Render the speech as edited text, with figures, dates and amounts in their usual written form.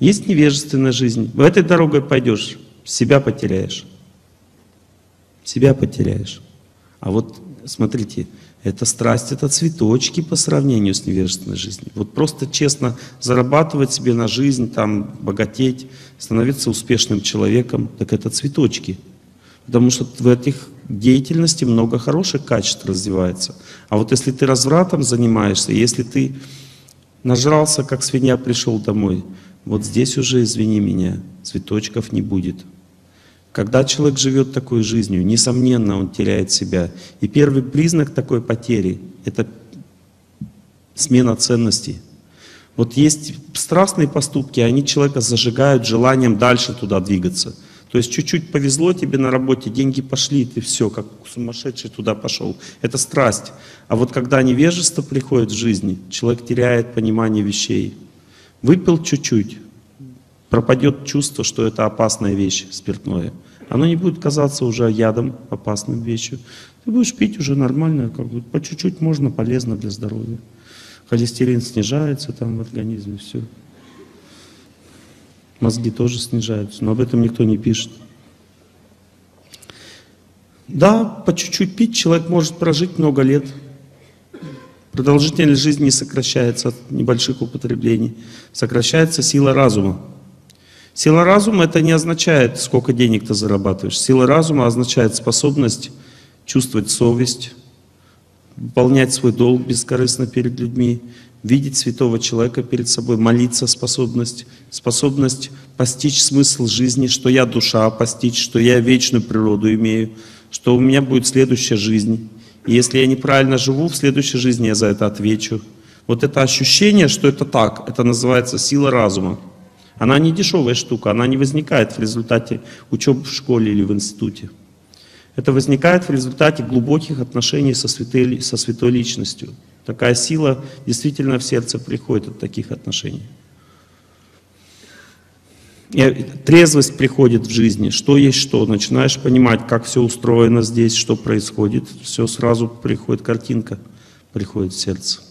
Есть невежественная жизнь. В этой дорогой пойдешь, себя потеряешь. Себя потеряешь. А вот смотрите, эта страсть, это цветочки по сравнению с невежественной жизнью. Вот просто честно зарабатывать себе на жизнь, там, богатеть, становиться успешным человеком, так это цветочки. Потому что в этих деятельности много хороших качеств развивается. А вот если ты развратом занимаешься, если ты нажрался, как свинья, пришел домой, вот здесь уже, извини меня, цветочков не будет. Когда человек живет такой жизнью, несомненно, он теряет себя. И первый признак такой потери — это смена ценностей. Вот есть страстные поступки, они человека зажигают желанием дальше туда двигаться. То есть чуть-чуть повезло тебе на работе, деньги пошли, и ты все, как сумасшедший туда пошел. Это страсть. А вот когда невежество приходит в жизнь, человек теряет понимание вещей. Выпил чуть-чуть, пропадет чувство, что это опасная вещь, спиртное. Оно не будет казаться уже ядом, опасным вещью. Ты будешь пить уже нормально, как бы, по чуть-чуть можно, полезно для здоровья. Холестерин снижается там в организме, все. Мозги тоже снижаются, но об этом никто не пишет. Да, по чуть-чуть пить человек может прожить много лет. Продолжительность жизни не сокращается от небольших употреблений. Сокращается сила разума. Сила разума — это не означает, сколько денег ты зарабатываешь. Сила разума означает способность чувствовать совесть, выполнять свой долг бескорыстно перед людьми, видеть святого человека перед собой, молиться способность, способность постичь смысл жизни, что я душа, постичь, что я вечную природу имею, что у меня будет следующая жизнь. И если я неправильно живу, в следующей жизни я за это отвечу. Вот это ощущение, что это так, это называется сила разума. Она не дешевая штука, она не возникает в результате учебы в школе или в институте. Это возникает в результате глубоких отношений со святой личностью. Такая сила действительно в сердце приходит от таких отношений. И трезвость приходит в жизни, что есть что. Начинаешь понимать, как все устроено здесь, что происходит. Все сразу приходит, картинка приходит в сердце.